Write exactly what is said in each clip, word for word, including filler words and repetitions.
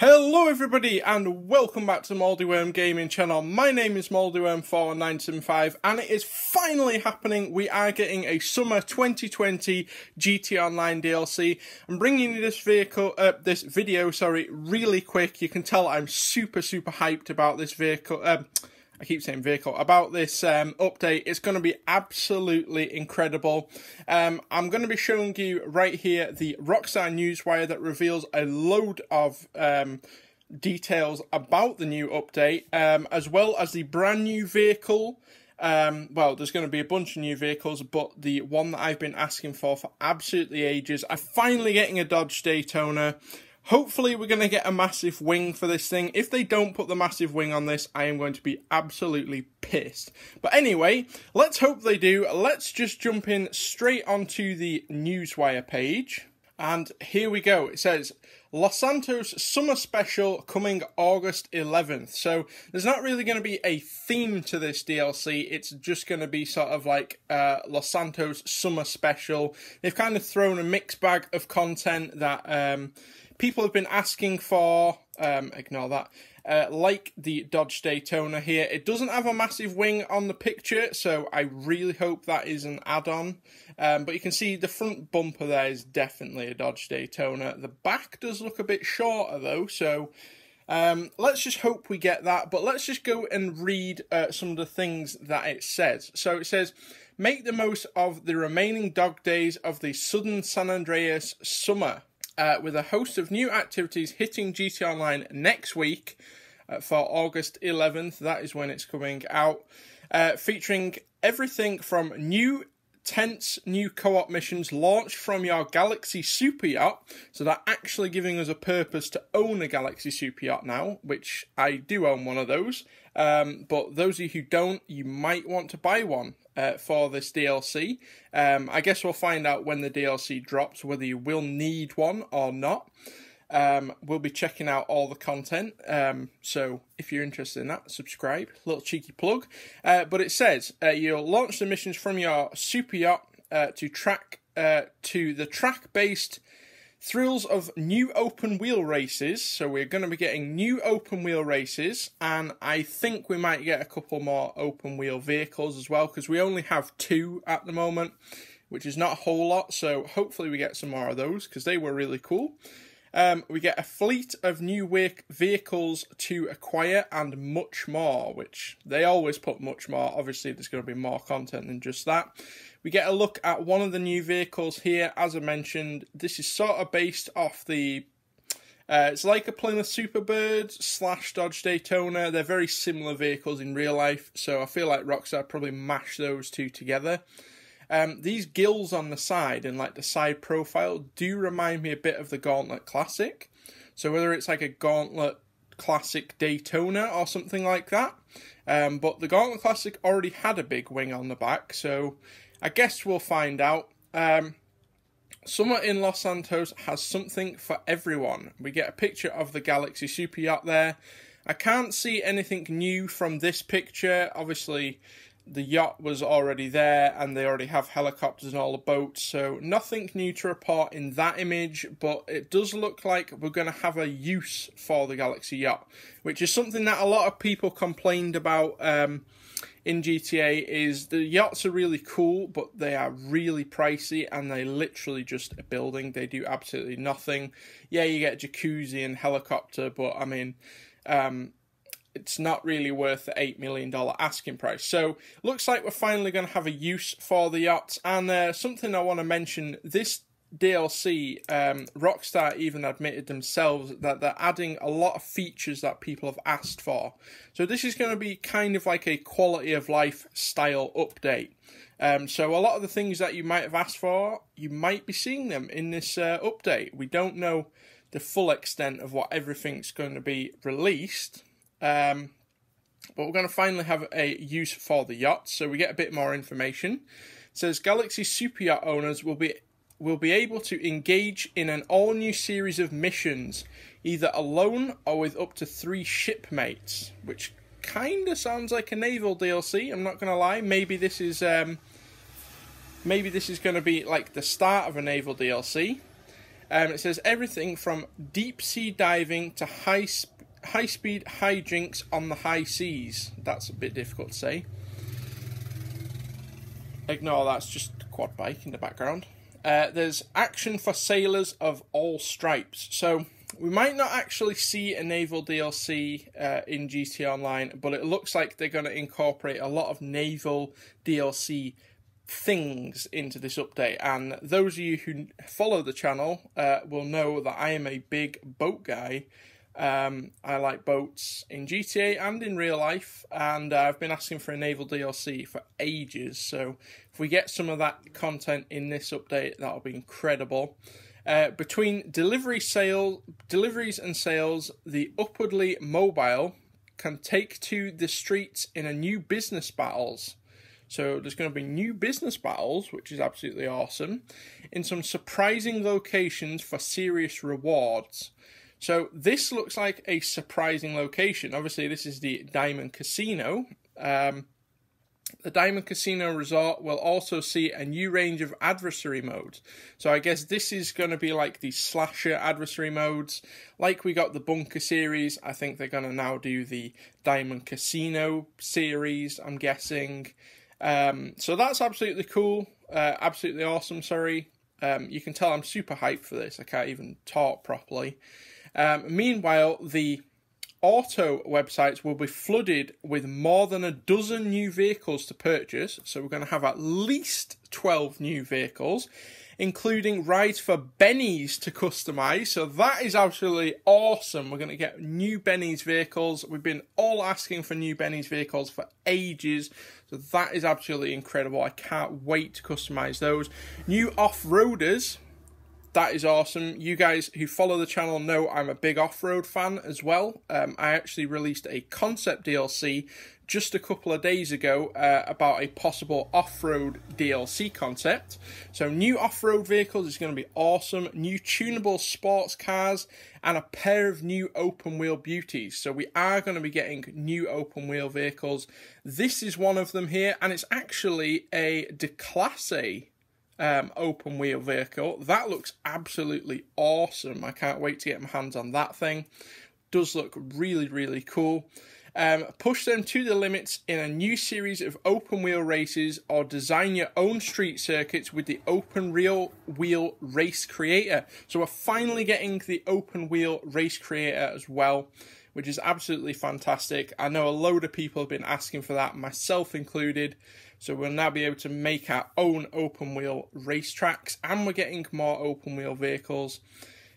Hello everybody and welcome back to MoldyWorm Gaming Channel. My name is MoldyWorm four nine seven five and it is finally happening. We are getting a summer twenty twenty G T A Online D L C. I'm bringing you this vehicle, uh, this video, sorry, really quick. You can tell I'm super, super hyped about this vehicle. Um, I keep saying vehicle, about this um, update. It's going to be absolutely incredible. Um, I'm going to be showing you right here the Rockstar Newswire that reveals a load of um, details about the new update, um, as well as the brand new vehicle. Um, well, there's going to be a bunch of new vehicles, but the one that I've been asking for for absolutely ages. I'm finally getting a Dodge Daytona. Hopefully we're going to get a massive wing for this thing. If they don't put the massive wing on this, I am going to be absolutely pissed. But anyway, let's hope they do. Let's just jump in straight onto the Newswire page. And here we go. It says, Los Santos Summer Special coming August eleventh. So there's not really going to be a theme to this D L C. It's just going to be sort of like uh, Los Santos Summer Special. They've kind of thrown a mixed bag of content that... Um, people have been asking for, um, ignore that, uh, like the Dodge Daytona here. It doesn't have a massive wing on the picture, so I really hope that is an add-on. Um, but you can see the front bumper there is definitely a Dodge Daytona. The back does look a bit shorter though, so um, let's just hope we get that. But let's just go and read uh, some of the things that it says. So it says, make the most of the remaining dog days of the Southern San Andreas summer. Uh, with a host of new activities hitting G T A Online next week uh, for August eleventh. That is when it's coming out. Uh, featuring everything from new tents, new co-op missions launched from your Galaxy Super Yacht. So they're actually giving us a purpose to own a Galaxy Super Yacht now, which I do own one of those. Um, but those of you who don't, you might want to buy one uh, for this D L C. Um, I guess we'll find out when the D L C drops, whether you will need one or not. Um, we'll be checking out all the content. Um, so if you're interested in that, subscribe. Little cheeky plug. Uh, but it says uh, you'll launch the missions from your super yacht uh, to track uh, to the track-based thrills of new open wheel races. So we're going to be getting new open wheel races, and I think we might get a couple more open wheel vehicles as well, because we only have two at the moment, which is not a whole lot. So hopefully we get some more of those, because they were really cool. Um, we get a fleet of new vehicles to acquire and much more, which they always put much more. Obviously, there's going to be more content than just that. We get a look at one of the new vehicles here. As I mentioned, this is sort of based off the... Uh, it's like a Plymouth Superbird slash Dodge Daytona. They're very similar vehicles in real life, so I feel like Rockstar probably mashed those two together. Um, these gills on the side and like the side profile do remind me a bit of the Gauntlet Classic. So whether it's like a Gauntlet Classic Daytona or something like that. Um, but the Gauntlet Classic already had a big wing on the back, so I guess we'll find out. Um, Summer in Los Santos has something for everyone. We get a picture of the Galaxy Super Yacht there. I can't see anything new from this picture. Obviously, the yacht was already there and they already have helicopters and all the boats, so nothing new to report in that image, but it does look like we're going to have a use for the Galaxy Yacht, which is something that a lot of people complained about um, in G T A, is the yachts are really cool, but they are really pricey and they literally just a building. They do absolutely nothing. Yeah, you get a jacuzzi and helicopter, but I mean... Um, it's not really worth the eight million dollar asking price. So, looks like we're finally going to have a use for the yachts. And uh, something I want to mention, this D L C, um, Rockstar even admitted themselves that they're adding a lot of features that people have asked for. So this is going to be kind of like a quality of life style update. Um, so a lot of the things that you might have asked for, you might be seeing them in this uh, update. We don't know the full extent of what everything's going to be released. Um, but we're going to finally have a use for the yacht, so we get a bit more information. It says Galaxy Super Yacht owners will be will be able to engage in an all-new series of missions, either alone or with up to three shipmates, which kind of sounds like a naval D L C. I'm not going to lie. Maybe this is um, maybe this is going to be like the start of a naval D L C. Um, it says everything from deep sea diving to high sp high speed hijinks on the high seas. That's a bit difficult to say. Ignore that's just a quad bike in the background. Uh, there's action for sailors of all stripes. So we might not actually see a naval D L C uh, in G T A Online, but it looks like they're going to incorporate a lot of naval D L C things into this update. And those of you who follow the channel uh, will know that I am a big boat guy. Um, I like boats in G T A and in real life, and uh, I've been asking for a naval D L C for ages, so if we get some of that content in this update, that'll be incredible. Uh, between delivery sale, deliveries and sales, the upwardly mobile can take to the streets in a new business battles. So there's going to be new business battles, which is absolutely awesome, in some surprising locations for serious rewards. So this looks like a surprising location. Obviously, this is the Diamond Casino. Um, the Diamond Casino Resort will also see a new range of adversary modes. So I guess this is going to be like the slasher adversary modes. Like we got the Bunker series, I think they're going to now do the Diamond Casino series, I'm guessing. Um, so that's absolutely cool. Uh, absolutely awesome, sorry. Um, you can tell I'm super hyped for this. I can't even talk properly. Um, meanwhile, the auto websites will be flooded with more than a dozen new vehicles to purchase. So we're going to have at least twelve new vehicles, including rides for Benny's to customize. So that is absolutely awesome. We're going to get new Benny's vehicles. We've been all asking for new Benny's vehicles for ages. So that is absolutely incredible. I can't wait to customize those. New off-roaders. That is awesome. You guys who follow the channel know I'm a big off-road fan as well. Um, I actually released a concept D L C just a couple of days ago uh, about a possible off-road D L C concept. So new off-road vehicles is going to be awesome. New tunable sports cars and a pair of new open-wheel beauties. So we are going to be getting new open-wheel vehicles. This is one of them here, and it's actually a De Classe Um, open wheel vehicle. That looks absolutely awesome. I can't wait to get my hands on that thing. Does look really, really cool. Um, push them to the limits in a new series of open wheel races, or design your own street circuits with the open real wheel race creator. So we're finally getting the open wheel race creator as well, which is absolutely fantastic. I know a load of people have been asking for that, myself included. So we'll now be able to make our own open wheel racetracks, and we're getting more open wheel vehicles.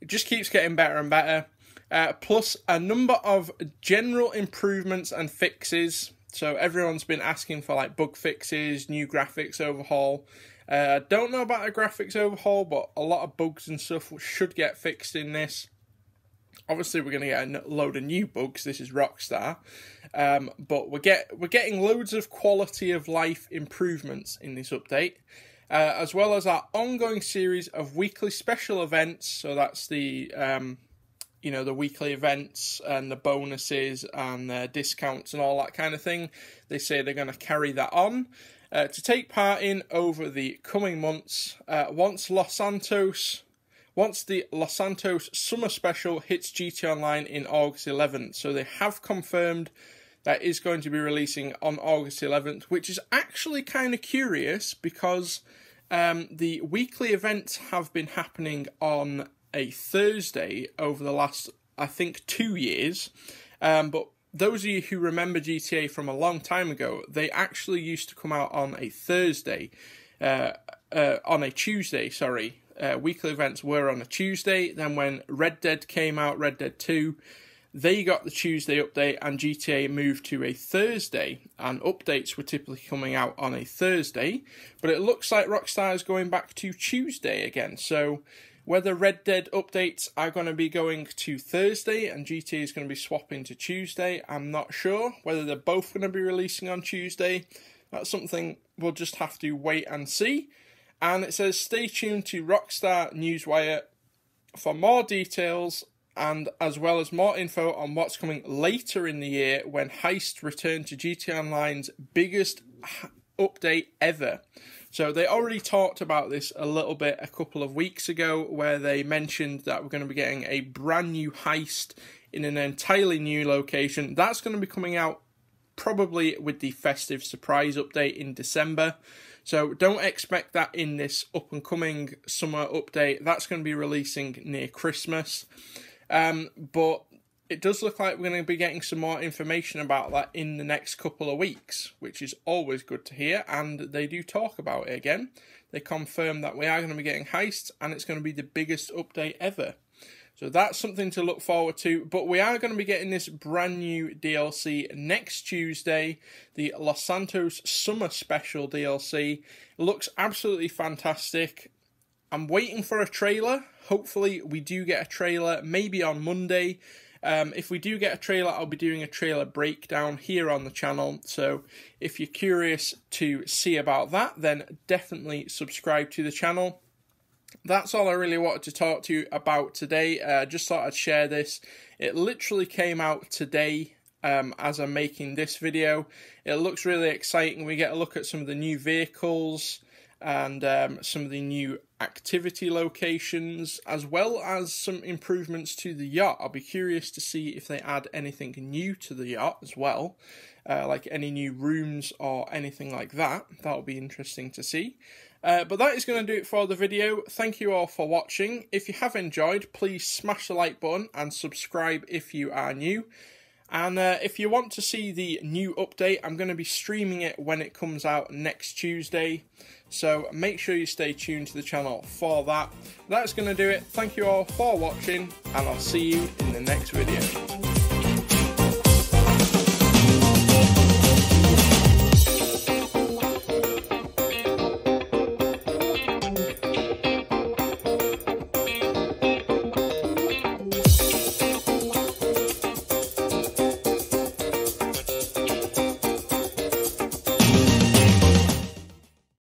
It just keeps getting better and better. Uh, plus a number of general improvements and fixes. So everyone's been asking for like bug fixes, new graphics overhaul. Uh, don't know about a graphics overhaul, but a lot of bugs and stuff should get fixed in this. Obviously, we're going to get a load of new bugs. This is Rockstar, um, but we're get we're getting loads of quality of life improvements in this update, uh, as well as our ongoing series of weekly special events. So that's the um, you know the weekly events and the bonuses and the discounts and all that kind of thing. They say they're going to carry that on. Uh, to take part in over the coming months, uh, once Los Santos. Once the Los Santos Summer Special hits G T A Online in August eleventh. So they have confirmed that is going to be releasing on August eleventh, which is actually kind of curious because um, the weekly events have been happening on a Thursday over the last, I think, two years. Um, but those of you who remember G T A from a long time ago, they actually used to come out on a Thursday, uh, uh, on a Tuesday, sorry. Uh, weekly events were on a Tuesday. Then when Red Dead came out, Red Dead two, they got the Tuesday update, and G T A moved to a Thursday, and updates were typically coming out on a Thursday. But it looks like Rockstar is going back to Tuesday again. So whether Red Dead updates are going to be going to Thursday and G T A is going to be swapping to Tuesday, I'm not sure. Whether they're both going to be releasing on Tuesday, that's something we'll just have to wait and see. And it says, stay tuned to Rockstar Newswire for more details, and as well as more info on what's coming later in the year when Heist returned to G T A Online's biggest update ever. So they already talked about this a little bit a couple of weeks ago, where they mentioned that we're going to be getting a brand new heist in an entirely new location. That's going to be coming out probably with the festive surprise update in December. So don't expect that in this up-and-coming summer update. That's going to be releasing near Christmas. Um, but it does look like we're going to be getting some more information about that in the next couple of weeks, which is always good to hear, and they do talk about it again. They confirm that we are going to be getting heists, and it's going to be the biggest update ever. So that's something to look forward to, but we are going to be getting this brand new D L C next Tuesday, the Los Santos Summer Special D L C. It looks absolutely fantastic. I'm waiting for a trailer. Hopefully we do get a trailer, maybe on Monday. Um, if we do get a trailer, I'll be doing a trailer breakdown here on the channel. So if you're curious to see about that, then definitely subscribe to the channel. That's all I really wanted to talk to you about today. I uh, just thought I'd share this. It literally came out today. Um, as I'm making this video, it looks really exciting. We get a look at some of the new vehicles and um, some of the new activity locations, as well as some improvements to the yacht. I'll be curious to see if they add anything new to the yacht as well, uh, like any new rooms or anything like that. That'll be interesting to see. Uh, but that is going to do it for the video. Thank you all for watching. If you have enjoyed, please smash the like button and subscribe if you are new. And uh, if you want to see the new update, I'm going to be streaming it when it comes out next Tuesday. So make sure you stay tuned to the channel for that. That's going to do it. Thank you all for watching, and I'll see you in the next video.